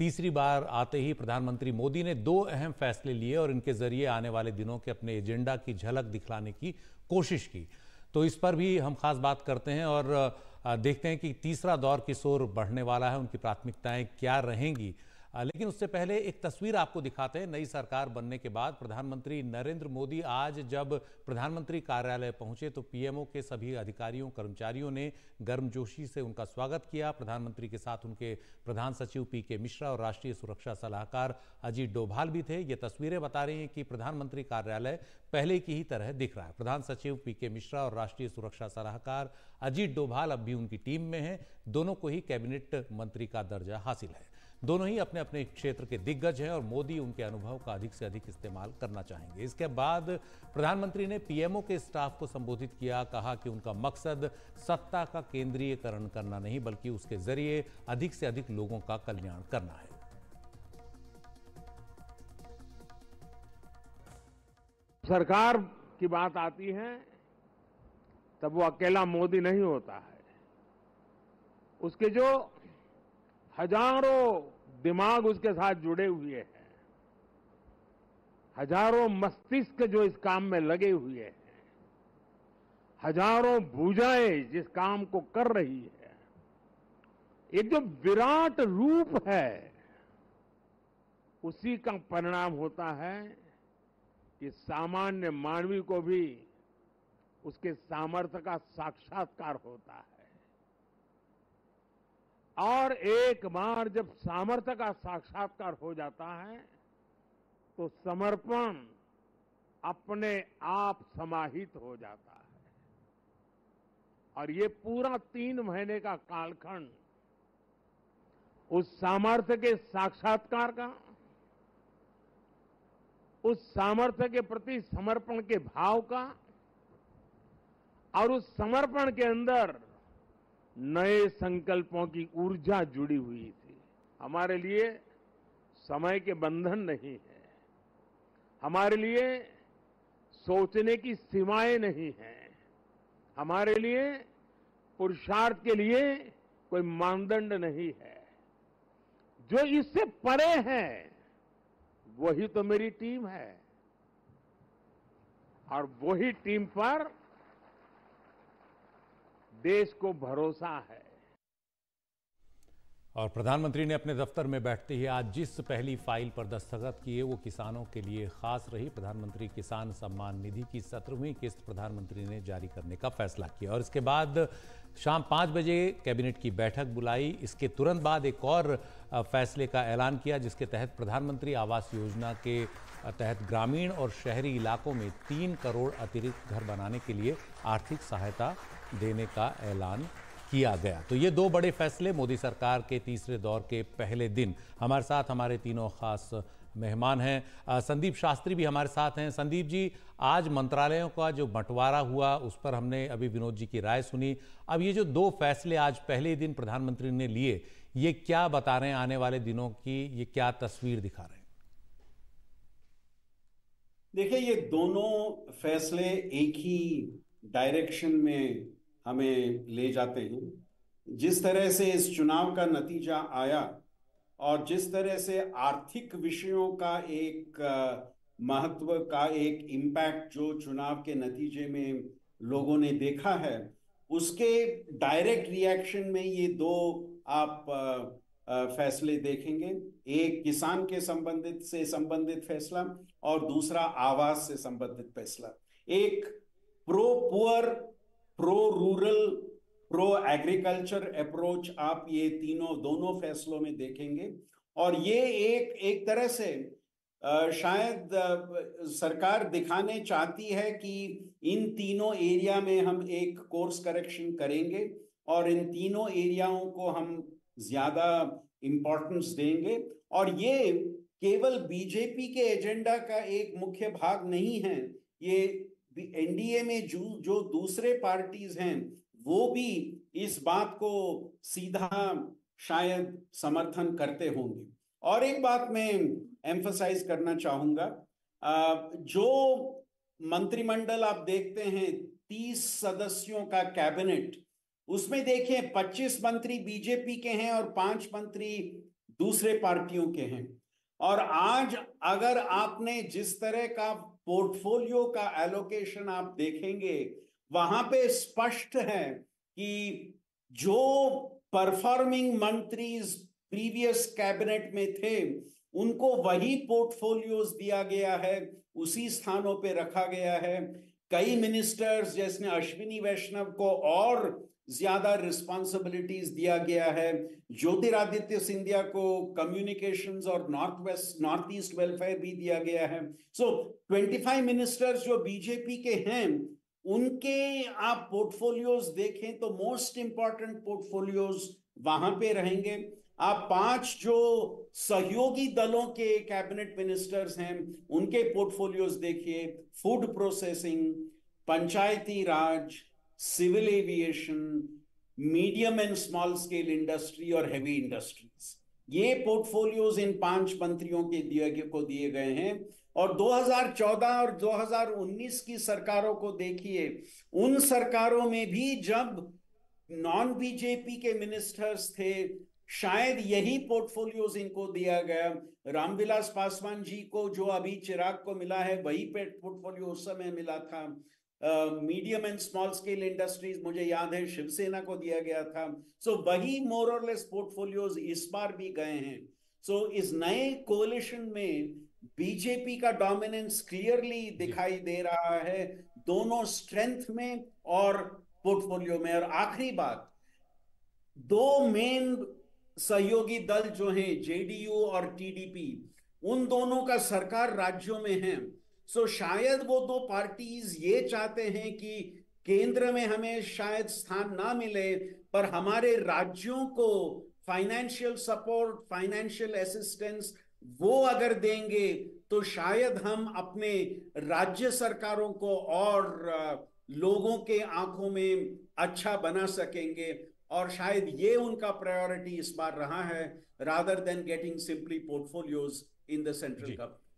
तीसरी बार आते ही प्रधानमंत्री मोदी ने दो अहम फैसले लिए और इनके जरिए आने वाले दिनों के अपने एजेंडा की झलक दिखलाने की कोशिश की। तो इस पर भी हम खास बात करते हैं और देखते हैं कि तीसरा दौर किस ओर बढ़ने वाला है, उनकी प्राथमिकताएं क्या रहेंगी। लेकिन उससे पहले एक तस्वीर आपको दिखाते हैं। नई सरकार बनने के बाद प्रधानमंत्री नरेंद्र मोदी आज जब प्रधानमंत्री कार्यालय पहुंचे तो पीएमओ के सभी अधिकारियों कर्मचारियों ने गर्मजोशी से उनका स्वागत किया। प्रधानमंत्री के साथ उनके प्रधान सचिव पीके मिश्रा और राष्ट्रीय सुरक्षा सलाहकार अजीत डोभाल भी थे। ये तस्वीरें बता रही हैं कि प्रधानमंत्री कार्यालय पहले की ही तरह दिख रहा है। प्रधान सचिव पीके मिश्रा और राष्ट्रीय सुरक्षा सलाहकार अजीत डोभाल अब भी उनकी टीम में हैं। दोनों को ही कैबिनेट मंत्री का दर्जा हासिल है। दोनों ही अपने अपने क्षेत्र के दिग्गज हैं और मोदी उनके अनुभव का अधिक से अधिक इस्तेमाल करना चाहेंगे। इसके बाद प्रधानमंत्री ने पीएमओ के स्टाफ को संबोधित किया। कहा कि उनका मकसद सत्ता का केंद्रीयकरण करना नहीं बल्कि उसके जरिए अधिक से अधिक लोगों का कल्याण करना है। सरकार की बात आती है तब वो अकेला मोदी नहीं होता है। उसके जो हजारों दिमाग उसके साथ जुड़े हुए हैं, हजारों मस्तिष्क जो इस काम में लगे हुए हैं, हजारों भुजाएं जिस काम को कर रही है, एक जो विराट रूप है, उसी का परिणाम होता है कि सामान्य मानवी को भी उसके सामर्थ्य का साक्षात्कार होता है। और एक बार जब सामर्थ्य का साक्षात्कार हो जाता है तो समर्पण अपने आप समाहित हो जाता है। और ये पूरा 3 महीने का कालखंड उस सामर्थ्य के साक्षात्कार का, उस सामर्थ्य के प्रति समर्पण के भाव का और उस समर्पण के अंदर नए संकल्पों की ऊर्जा जुड़ी हुई थी। हमारे लिए समय के बंधन नहीं है, हमारे लिए सोचने की सीमाएं नहीं हैं, हमारे लिए पुरुषार्थ के लिए कोई मानदंड नहीं है। जो इससे परे है वही तो मेरी टीम है और वही टीम पर देश को भरोसा है। और प्रधानमंत्री ने अपने दफ्तर में बैठते ही आज जिस पहली फाइल पर दस्तखत किए वो किसानों के लिए खास रही। प्रधानमंत्री किसान सम्मान निधि की 17वीं किस्त प्रधानमंत्री ने जारी करने का फैसला किया और इसके बाद शाम 5 बजे कैबिनेट की बैठक बुलाई। इसके तुरंत बाद एक और फैसले का ऐलान किया जिसके तहत प्रधानमंत्री आवास योजना के तहत ग्रामीण और शहरी इलाकों में 3 करोड़ अतिरिक्त घर बनाने के लिए आर्थिक सहायता देने का ऐलान किया गया। तो ये दो बड़े फैसले मोदी सरकार के तीसरे दौर के पहले दिन। हमारे साथ हमारे तीनों खास मेहमान हैं। संदीप शास्त्री भी हमारे साथ हैं। संदीप जी, आज मंत्रालयों का जो बंटवारा हुआ उस पर हमने अभी विनोद जी की राय सुनी। अब ये जो दो फैसले आज पहले दिन प्रधानमंत्री ने लिए, ये क्या बता रहे हैं आने वाले दिनों की, ये क्या तस्वीर दिखा रहे हैं? देखिए, ये दोनों फैसले एक ही डायरेक्शन में हमें ले जाते हैं। जिस तरह से इस चुनाव का नतीजा आया और जिस तरह से आर्थिक विषयों का एक महत्व का एक इम्पैक्ट जो चुनाव के नतीजे में लोगों ने देखा है, उसके डायरेक्ट रिएक्शन में ये दो आप फैसले देखेंगे। एक किसान के संबंधित फैसला और दूसरा आवास से संबंधित फैसला। एक pro poor, pro rural, pro agriculture approach आप ये दोनों फैसलों में देखेंगे। और ये एक तरह से शायद सरकार दिखाने चाहती है कि इन तीनों एरिया में हम एक कोर्स करेक्शन करेंगे और इन तीनों एरियाओं को हम ज्यादा इम्पोर्टेंस देंगे। और ये केवल बीजेपी के एजेंडा का एक मुख्य भाग नहीं है, ये एनडीए में जो दूसरे पार्टीज हैं वो भी इस बात को सीधा शायद समर्थन करते होंगे। और एक बात मैं एम्फसाइज करना चाहूंगा, जो मंत्रिमंडल आप देखते हैं 30 सदस्यों का कैबिनेट, उसमें देखिए 25 मंत्री बीजेपी के हैं और 5 मंत्री दूसरे पार्टियों के हैं। और आज अगर आपने जिस तरह का पोर्टफोलियो का एलोकेशन आप देखेंगे, वहां पे स्पष्ट है कि जो परफॉर्मिंग मंत्रीज प्रीवियस कैबिनेट में थे उनको वही पोर्टफोलियोज दिया गया है, उसी स्थानों पे रखा गया है। कई मिनिस्टर्स जैसे अश्विनी वैष्णव को और ज्यादा रिस्पॉन्सिबिलिटीज दिया गया है, ज्योतिरादित्य सिंधिया को कम्युनिकेशंस और नॉर्थ ईस्ट वेलफेयर भी दिया गया है। सो 25 मिनिस्टर्स जो बीजेपी के हैं उनके आप पोर्टफोलियोज देखें तो मोस्ट इंपॉर्टेंट पोर्टफोलियोज वहां पे रहेंगे। आप 5 जो सहयोगी दलों के कैबिनेट मिनिस्टर्स हैं उनके पोर्टफोलियोज देखिए, food processing, Panchayati Raj, civil aviation, medium and small scale industry और हेवी इंडस्ट्रीज। ये पोर्टफोलियोज इन 5 मंत्रियों के दिए गए हैं। और 2014 और 2019 की सरकारों को देखिए, उन सरकारों में भी जब नॉन बीजेपी के मिनिस्टर्स थे शायद यही पोर्टफोलियोज इनको दिया गया। रामविलास पासवान जी को जो अभी चिराग को मिला है वही पोर्टफोलियो उस समय मिला था। Medium and small scale industries मुझे याद है शिवसेना को दिया गया था। सो वही मोर और लेस पोर्टफोलियोज इस बार भी गए हैं। सो इस नए कोलिशन में बीजेपी का डोमिनेंस क्लियरली दिखाई दे रहा है, दोनों स्ट्रेंथ में और पोर्टफोलियो में। और आखिरी बात, 2 मेन सहयोगी दल जो हैं जेडीयू और टीडीपी, उन दोनों का सरकार राज्यों में है। सो शायद वो 2 पार्टीज ये चाहते हैं कि केंद्र में हमें शायद स्थान ना मिले पर हमारे राज्यों को फाइनेंशियल सपोर्ट, फाइनेंशियल असिस्टेंस वो अगर देंगे तो शायद हम अपने राज्य सरकारों को और लोगों के आंखों में अच्छा बना सकेंगे। और शायद ये उनका प्रायोरिटी इस बार रहा है, rather than getting simply portfolios in the central government.